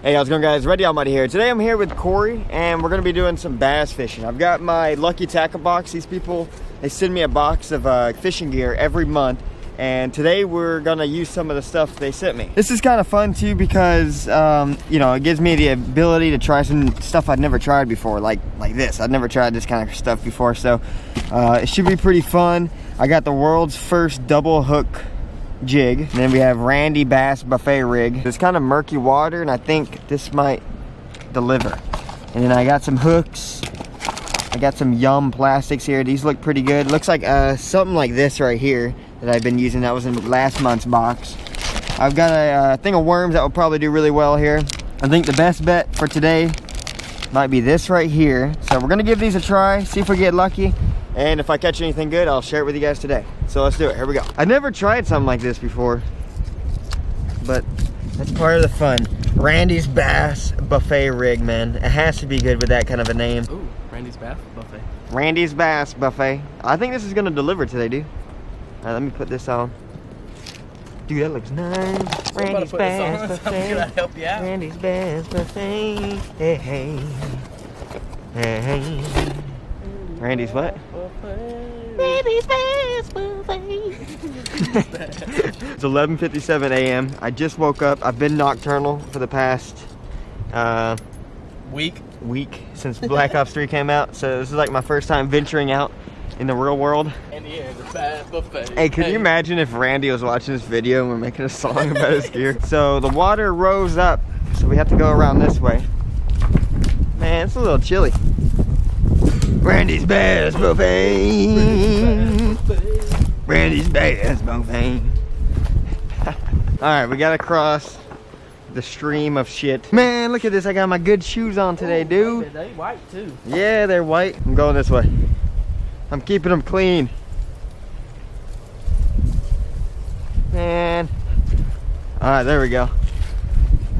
Hey, how's it going, guys? Randy Almighty here. Today I'm here with Corey, and we're going to be doing some bass fishing. I've got my Lucky Tackle Box. These people, they send me a box of fishing gear every month, and today we're going to use some of the stuff they sent me. This is kind of fun, too, because, you know, it gives me the ability to try some stuff I've never tried before, like this. I've never tried this kind of stuff before, so it should be pretty fun. I got the world's first double hook jig, and then we have Randy's Bass Buffet Rig. It's kind of murky water, and I think this might deliver. And then I got some hooks. I got some Yum plastics here. These look pretty good. Looks like something like this right here that I've been using. That was in last month's box. I've got a thing of worms that will probably do really well here. I think the best bet for today might be this right here. So we're gonna give these a try, see if we get lucky. And if I catch anything good, I'll share it with you guys today. So let's do it, here we go. I've never tried something like this before, but that's part of the fun. Randy's Bass Buffet Rig, man. It has to be good with that kind of a name. Ooh, Randy's Bass Buffet. Randy's Bass Buffet. I think this is gonna deliver today, dude. All right, let me put this on. Dude, that looks nice. Randy's Bass Buffet. Can I help you out? Randy's Bass Buffet. Hey, hey. Hey, hey. Randy's what? Randy's Bass Buffet. It's 11:57 a.m. I just woke up. I've been nocturnal for the past week since Black Ops 3 came out. So this is like my first time venturing out in the real world. And he has a bass buffet. Hey, could you imagine if Randy was watching this video and we're making a song about his gear? So the water rose up, so we have to go around this way. Man, it's a little chilly. Randy's Bass Buffet. Randy's Bass Buffet. Alright, we gotta cross the stream of shit. Man, look at this. I got my good shoes on today, dude. They white too. Yeah, they're white. I'm going this way. I'm keeping them clean. Man. Alright, there we go.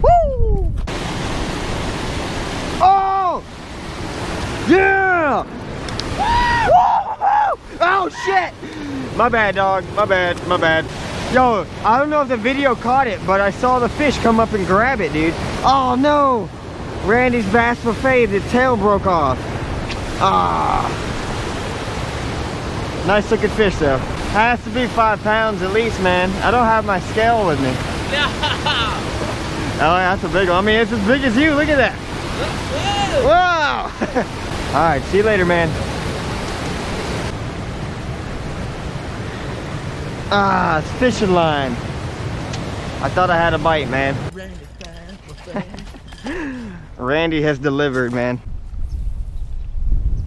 Woo! Oh! Yeah! Oh shit! My bad, dog. My bad. My bad. Yo, I don't know if the video caught it, but I saw the fish come up and grab it, dude. Oh no! Randy's Bass Buffet, the tail broke off. Ah! Nice looking fish though. Has to be 5 pounds at least, man. I don't have my scale with me. Oh, that's a big one. I mean, it's as big as you. Look at that. Wow! All right, see you later, man. Ah, it's fishing line. I thought I had a bite, man. Randy has delivered, man.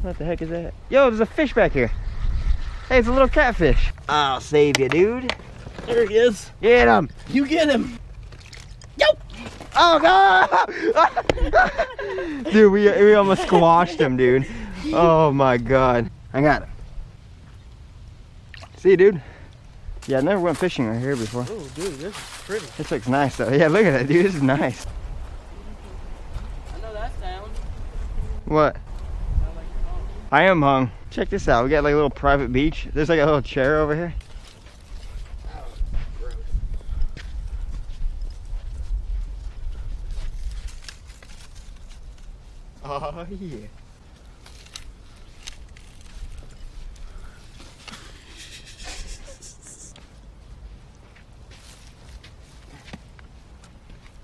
What the heck is that? Yo, there's a fish back here. Hey, it's a little catfish. I'll save you, dude. There he is. Get him. You get him. Yo. Oh no! Dude, we almost squashed him, dude. Oh my god. I got him. See, dude? Yeah, I never went fishing right here before. Oh, dude, this is pretty. This looks nice, though. Yeah, look at that, dude. This is nice. I know that sound. What? I am hung. Check this out. We got like a little private beach. There's like a little chair over here. Oh yeah.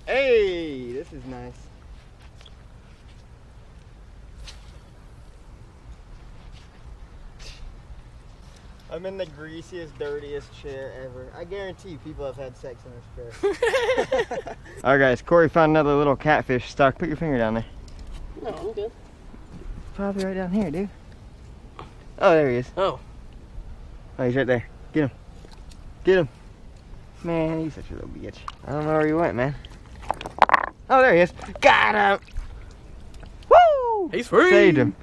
Hey, this is nice. I'm in the greasiest, dirtiest chair ever. I guarantee people have had sex in this chair. Alright guys, Corey found another little catfish stuck. Put your finger down there. No, I'm good. Probably right down here, dude. Oh, there he is. Oh. Oh, he's right there. Get him. Get him. Man, he's such a little bitch. I don't know where he went, man. Oh, there he is. Got him. Woo! He's free. Saved him.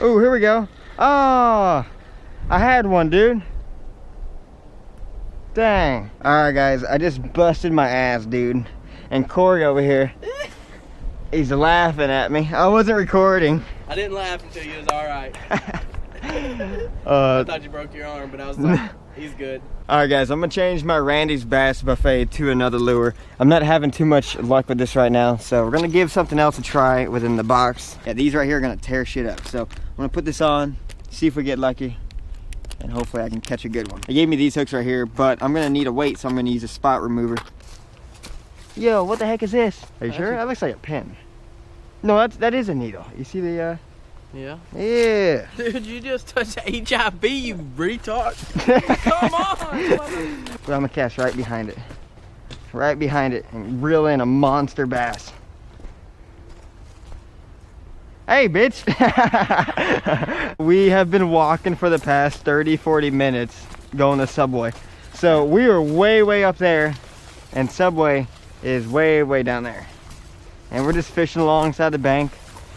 Oh, here we go. Ah, oh, I had one, dude. Dang. Alright guys, I just busted my ass, dude. And Corey over here, he's laughing at me. I wasn't recording. I didn't laugh until you was alright. I thought you broke your arm, but I was like, He's good. All right, guys, I'm gonna change my Randy's Bass Buffet to another lure. I'm not having too much luck with this right now, so we're gonna give something else a try within the box. Yeah, these right here are gonna tear shit up. So I'm gonna put this on, see if we get lucky, and hopefully I can catch a good one. They gave me these hooks right here, but I'm gonna need a weight, so I'm gonna use a spot remover. Yo, what the heck is this? Are you sure? That looks like a pin. No, that is a needle. You see the Yeah. Yeah. Dude, you just touched HIV, you retard. Come on. But I'm gonna cast right behind it. Right behind it and reel in a monster bass. Hey, bitch. We have been walking for the past 30, 40 minutes going to Subway. So we are way, way up there and Subway is way, way down there. And we're just fishing alongside the bank.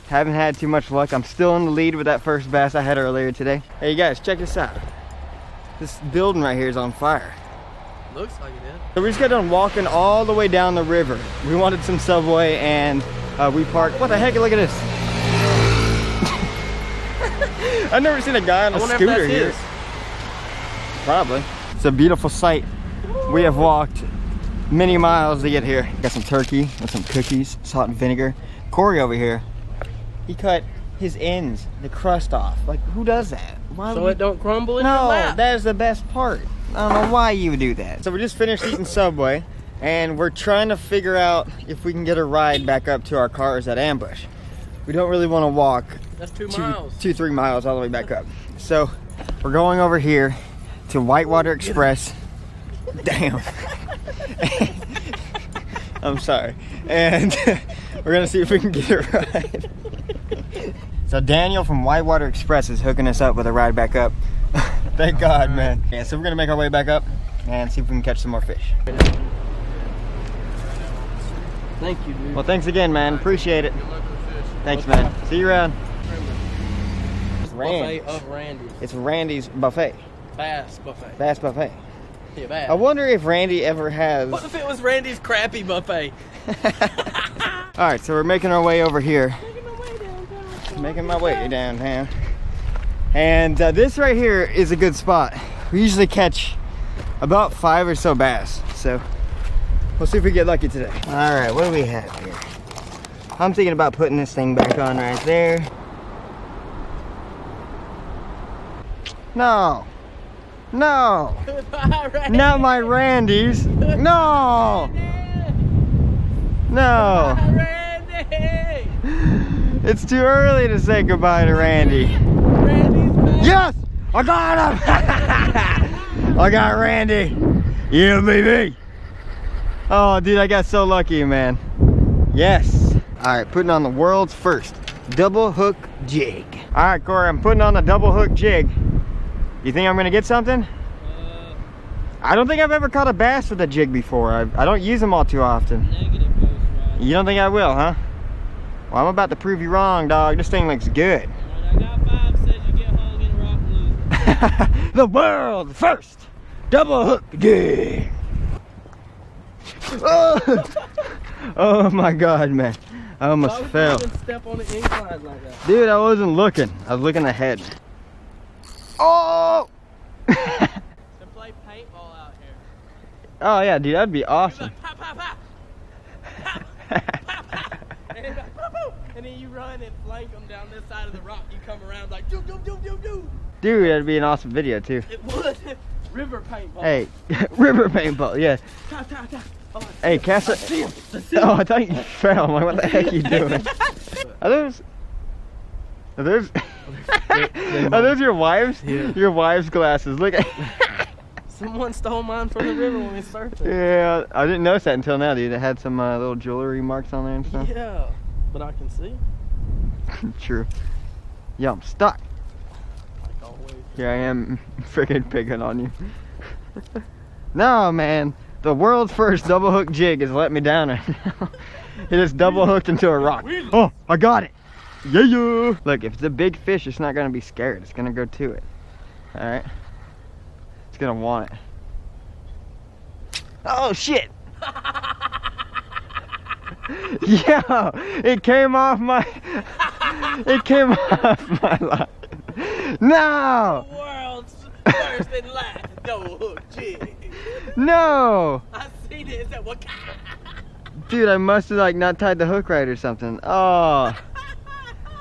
Haven't had too much luck. I'm still in the lead with that first bass I had earlier today. Hey, you guys, check this out. This building right here is on fire. Looks like it is. So we just got done walking all the way down the river. We wanted some Subway and we parked. What the heck? Look at this. I've never seen a guy on a scooter here. Probably. It's a beautiful sight. We have walked many miles to get here. Got some turkey and some cookies, salt and vinegar. Corey over here. He cut his ends, the crust off. Like, who does that? Why so it don't crumble in your lap? No, that is the best part. I don't know why you would do that. So we just finished eating Subway, and we're trying to figure out if we can get a ride back up to our cars at Ambush. We don't really want to walk. That's 2 miles. 2-3 miles all the way back up. So we're going over here to Whitewater Express. Damn. I'm sorry. And we're going to see if we can get a ride. So Daniel from Whitewater Express is hooking us up with a ride back up. Thank God, man. Yeah, so we're gonna make our way back up and see if we can catch some more fish. Thank you, dude. Well, thanks again, man. Appreciate it. Good luck with fish. Thanks, man. See you around. It's Randy's. Buffet of Randy's. It's Randy's Buffet. Bass Buffet. Bass Buffet. Yeah, bass. I wonder if Randy ever has... What if it was Randy's crappy buffet? All right, so we're making our way over here. Making my way downtown, and this right here is a good spot. We usually catch about 5 or so bass, so we'll see if we get lucky today. All right, what do we have here? I'm thinking about putting this thing back on right there. No, no, not my Randy's. No, no. It's too early to say goodbye to Randy. Randy's back. Yes! I got him! I got Randy. Yeah, baby. Oh, dude, I got so lucky, man. Yes. All right, putting on the world's first double hook jig. All right, Corey, I'm putting on a double hook jig. You think I'm going to get something? I don't think I've ever caught a bass with a jig before. I don't use them all too often. Negative goes right. You don't think I will, huh? Well, I'm about to prove you wrong, dog. This thing looks good. Right, I got 5 says you get hung in rock loose. The world's first double hook jig. Oh. Oh my God, man. I almost fell. Step on the incline like that? Dude, I wasn't looking. I was looking ahead. Oh! To play paintball out here. Oh yeah, dude, that'd be awesome. Like, pop, pop, pop. Pop, pop, pop. And then you run and flank them down this side of the rock. You come around like doo doo doo doo doo. Dude, that'd be an awesome video too. It would. River paintball. Hey, river paintball. Yeah. Ta, ta, ta. Oh, hey, cast it. Oh, I thought you fell. I'm like, what the heck are you doing? Are those your wives? Yeah. Your wives' glasses. Look. Someone stole mine from the river when we surfed. Yeah, I didn't notice that until now, dude. It had some little jewelry marks on there and stuff. Yeah, but I can see. True. Yeah, I'm stuck. Like always. Here I am freaking picking on you. No, man. The world's first double hook jig has let me down right now. It is double hooked into a rock. Oh, I got it. Yeah, yeah. Look, if it's a big fish, it's not going to be scared. It's going to go to it. All right. Gonna want it. Oh shit. Yeah, it came off my line. No, the world's first in life. double hook jig. No! I seen it. Is that what? Dude, I must have like not tied the hook right or something. Oh.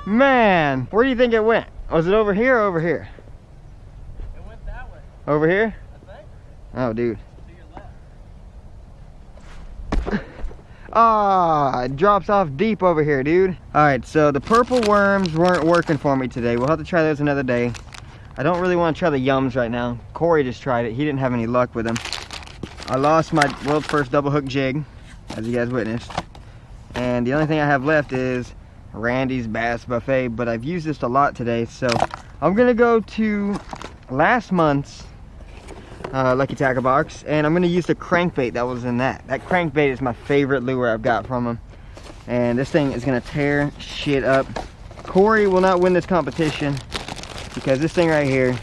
Man, where do you think it went? Was it over here or over here? It went that way. Over here? I think. Oh, dude. To your left. Ah, it drops off deep over here, dude. All right, so the purple worms weren't working for me today. We'll have to try those another day. I don't really want to try the yums right now. Corey just tried it. He didn't have any luck with them. I lost my world's first double hook jig, as you guys witnessed. And the only thing I have left is Randy's Bass Buffet, but I've used this a lot today, so I'm gonna go to last month's Lucky Tackle Box, and I'm gonna use the crankbait that was in that. That crankbait is my favorite lure I've got from them, and this thing is gonna tear shit up. Corey will not win this competition because this thing right here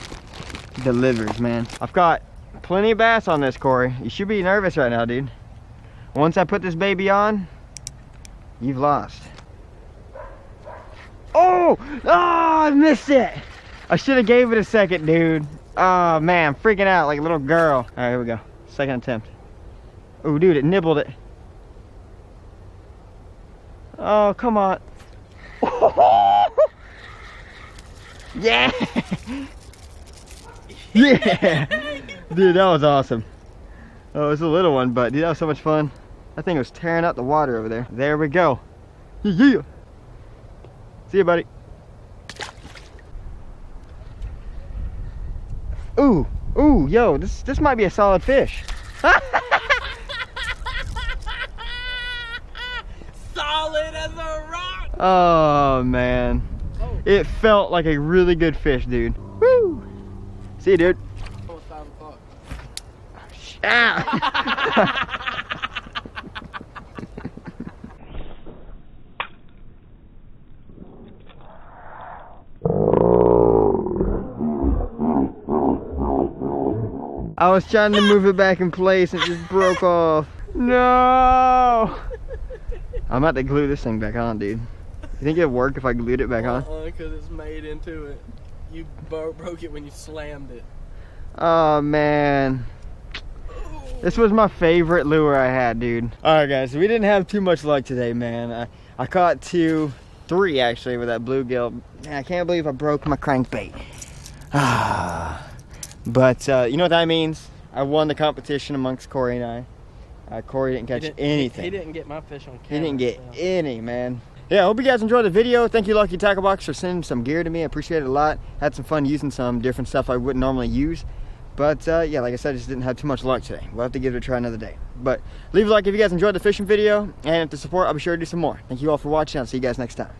delivers, man. I've got plenty of bass on this, Corey. You should be nervous right now, dude. Once I put this baby on, you've lost. Oh, oh, I missed it. I should have gave it a second, dude. Oh, man, I'm freaking out like a little girl. All right, here we go. Second attempt. Oh, dude, it nibbled it. Oh, come on. Yeah. Yeah. Dude, that was awesome. Oh, it's a little one, but dude, that was so much fun. That thing was tearing up the water over there. There we go. Yeah. See you, buddy. Ooh, ooh, yo, this might be a solid fish. Solid as a rock. Oh man, oh. It felt like a really good fish, dude. Woo! See you, dude. Oh, I was trying to move it back in place and it just broke off. No! I'm about to glue this thing back on, dude. You think it'd work if I glued it back on? Because it's made into it. You broke it when you slammed it. Oh, man. This was my favorite lure I had, dude. Alright, guys, so we didn't have too much luck today, man. I caught three, actually, with that bluegill. Man, I can't believe I broke my crankbait. Ah. But you know what that means? I won the competition amongst Corey and I. Corey didn't catch anything. He didn't get my fish on camera. He didn't get any, man. Yeah, I hope you guys enjoyed the video. Thank you, Lucky Tackle Box, for sending some gear to me. I appreciate it a lot. Had some fun using some different stuff I wouldn't normally use. But yeah, like I said, I just didn't have too much luck today. We'll have to give it a try another day. But leave a like if you guys enjoyed the fishing video. And to support, I'll be sure to do some more. Thank you all for watching. I'll see you guys next time.